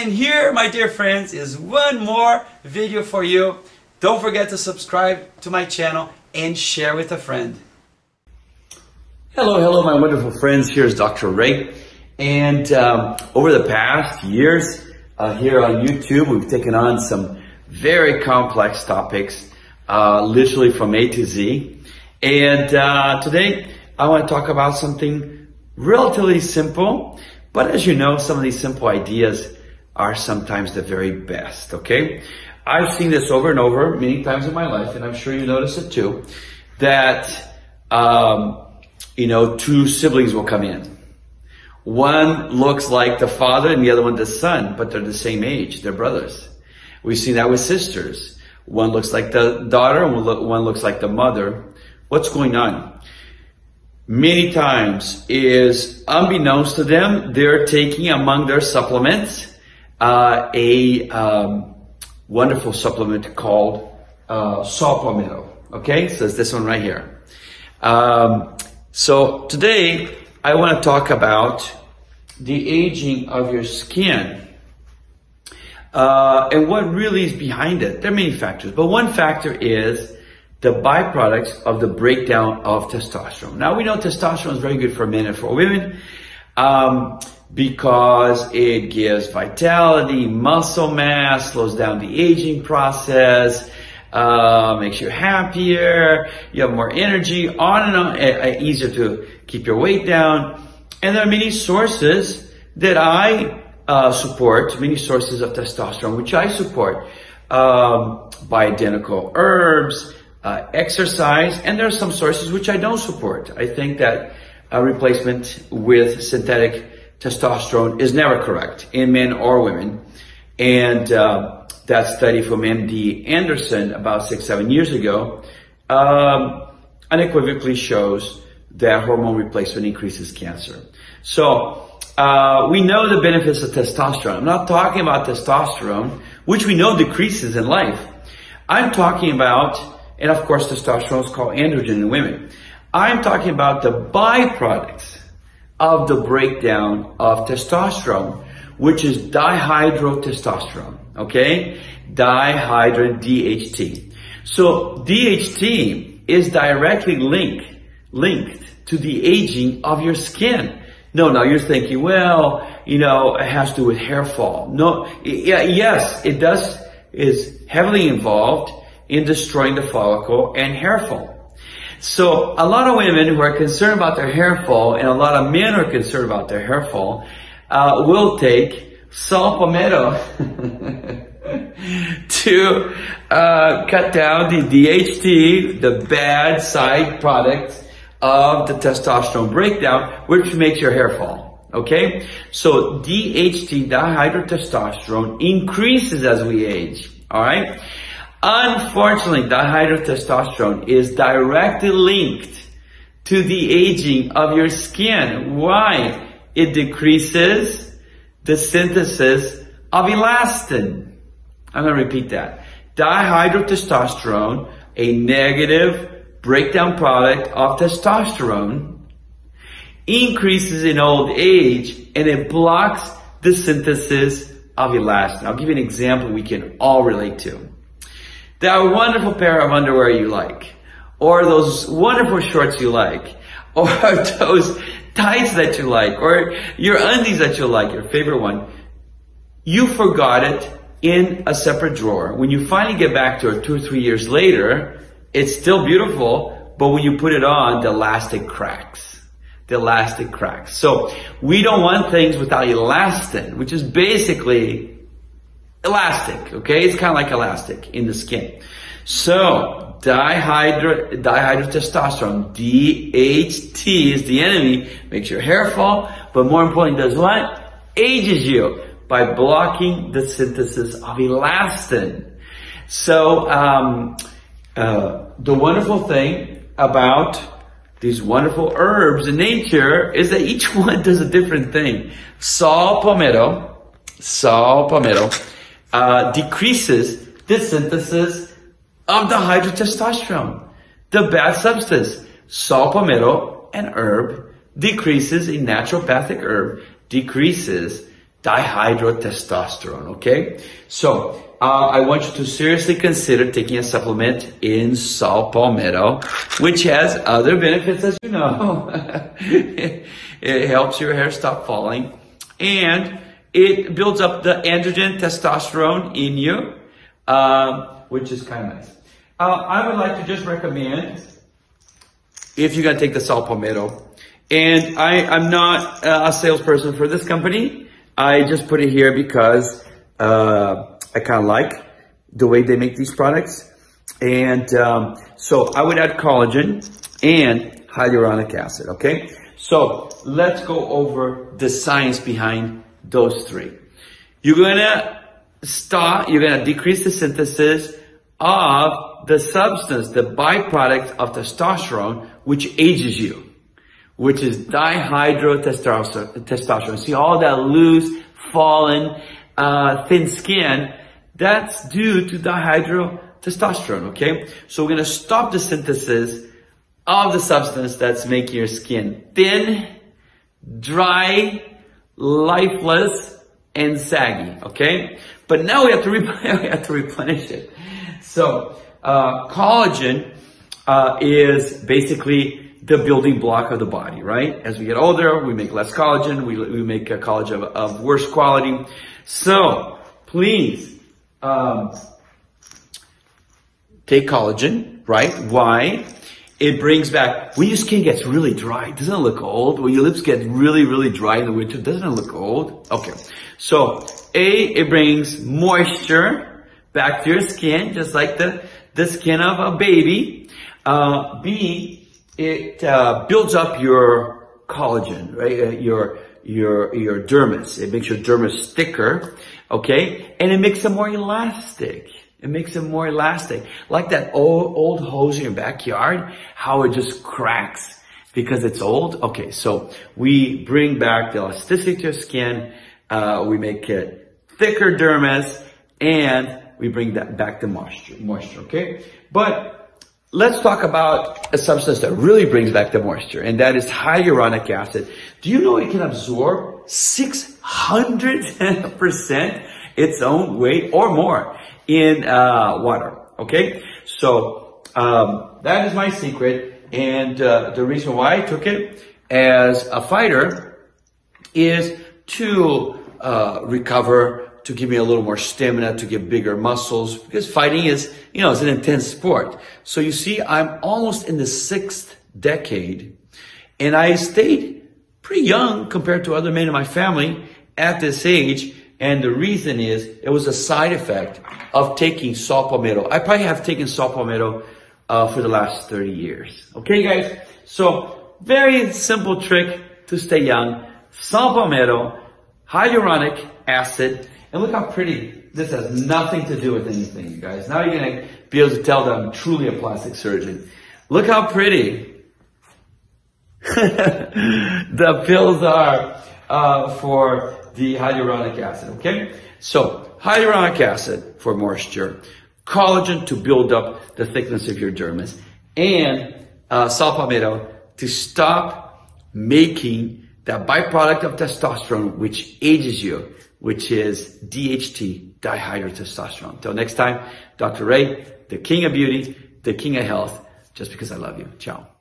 And here, my dear friends, is one more video for you. Don't forget to subscribe to my channel and share with a friend. Hello, hello, my wonderful friends. Here's Dr. Rey. And over the past years here on YouTube, we've taken on some very complex topics, literally from A to Z. And today, I want to talk about something relatively simple. But as you know, some of these simple ideas are sometimes the very best, okay? I've seen this over and over many times in my life, and I'm sure you notice it too, that, you know, two siblings will come in. One looks like the father and the other one the son, but they're the same age, they're brothers. We've seen that with sisters. One looks like the daughter, one looks like the mother. What's going on? Many times is unbeknownst to them, they're taking among their supplements a wonderful supplement called Saw Palmetto. Okay, so it's this one right here. So today I want to talk about the aging of your skin and what really is behind it. There are many factors, but one factor is the byproducts of the breakdown of testosterone. Now we know testosterone is very good for men and for women. Because it gives vitality, muscle mass, slows down the aging process, makes you happier, you have more energy, on and on, easier to keep your weight down. And there are many sources that I support, many sources of testosterone, which I support, bioidentical herbs, exercise, and there are some sources which I don't support. I think that a replacement with synthetic testosterone is never correct in men or women. And that study from MD Anderson about 6-7 years ago unequivocally shows that hormone replacement increases cancer. So we know the benefits of testosterone. I'm not talking about testosterone, which we know decreases in life. I'm talking about, and of course testosterone is called androgen in women. I'm talking about the byproducts of the breakdown of testosterone, which is dihydrotestosterone, okay? Dihydro DHT. So DHT is directly linked to the aging of your skin. No, now you're thinking, well, you know, it has to do with hair fall. No, yes, it does, is heavily involved in destroying the follicle and hair fall. So a lot of women who are concerned about their hair fall, and a lot of men who are concerned about their hair fall, will take Saw Palmetto to cut down the DHT, the bad side product of the testosterone breakdown, which makes your hair fall, okay? So DHT, dihydrotestosterone, increases as we age, all right? Unfortunately, dihydrotestosterone is directly linked to the aging of your skin. Why? It decreases the synthesis of elastin. I'm going to repeat that. Dihydrotestosterone, a negative breakdown product of testosterone, increases in old age and it blocks the synthesis of elastin. I'll give you an example we can all relate to. That wonderful pair of underwear you like, or those wonderful shorts you like, or those tights that you like, or your undies that you like, your favorite one, you forgot it in a separate drawer. When you finally get back to it 2 or 3 years later, it's still beautiful, but when you put it on, the elastic cracks. The elastic cracks. So we don't want things without elastin, which is basically elastic, okay? It's kind of like elastic in the skin. So, dihydrotestosterone, DHT, is the enemy. Makes your hair fall, but more importantly, does what? Ages you by blocking the synthesis of elastin. So, the wonderful thing about these wonderful herbs in nature is that each one does a different thing. Saw palmetto, decreases the synthesis of dihydrotestosterone, the bad substance. Saw palmetto, an herb, decreases, a naturopathic herb, decreases dihydrotestosterone, okay? So I want you to seriously consider taking a supplement in Saw Palmetto, which has other benefits, as you know. It helps your hair stop falling, and it builds up the androgen testosterone in you, which is kind of nice. I would like to just recommend, if you're gonna take the Saw Palmetto, and I'm not a salesperson for this company, I just put it here because I kind of like the way they make these products. And so I would add collagen and hyaluronic acid, okay? So let's go over the science behind those three. You're gonna decrease the synthesis of the substance, the byproduct of testosterone, which ages you, which is dihydrotestosterone. See all that loose, fallen, thin skin? That's due to dihydrotestosterone, okay? So we're gonna stop the synthesis of the substance that's making your skin thin, dry, lifeless, and saggy, okay? But now we have to replenish it. So collagen is basically the building block of the body, right? As we get older, we make less collagen, we make a collagen of worse quality. So please take collagen, right? Why? It brings back, when your skin gets really dry, doesn't it look old? When your lips get really, really dry in the winter, doesn't it look old? Okay. So it brings moisture back to your skin, just like the skin of a baby. B, it builds up your collagen, right? Your dermis. It makes your dermis thicker, okay? And it makes it more elastic. It makes it more elastic. Like that old hose in your backyard, how it just cracks because it's old. Okay, so we bring back the elasticity to your skin, we make it thicker dermis, and we bring that back the moisture, okay? But let's talk about a substance that really brings back the moisture, and that is hyaluronic acid. Do you know it can absorb 600% its own weight or more in water, okay? So that is my secret, and the reason why I took it as a fighter is to recover, to give me a little more stamina, to get bigger muscles, because fighting is, you know, it's an intense sport. So you see, I'm almost in the 6th decade, and I stayed pretty young compared to other men in my family at this age. And the reason is, it was a side effect of taking Saw Palmetto. I probably have taken Saw Palmetto for the last 30 years. Okay, guys? So, very simple trick to stay young. Saw Palmetto, hyaluronic acid, and look how pretty. This has nothing to do with anything, you guys. Now you're gonna be able to tell that I'm truly a plastic surgeon. Look how pretty the pills are for the hyaluronic acid, okay? So, hyaluronic acid for moisture, collagen to build up the thickness of your dermis, and Saw Palmetto to stop making that byproduct of testosterone which ages you, which is DHT, dihydrotestosterone. Until next time, Dr. Rey, the king of beauty, the king of health, just because I love you. Ciao.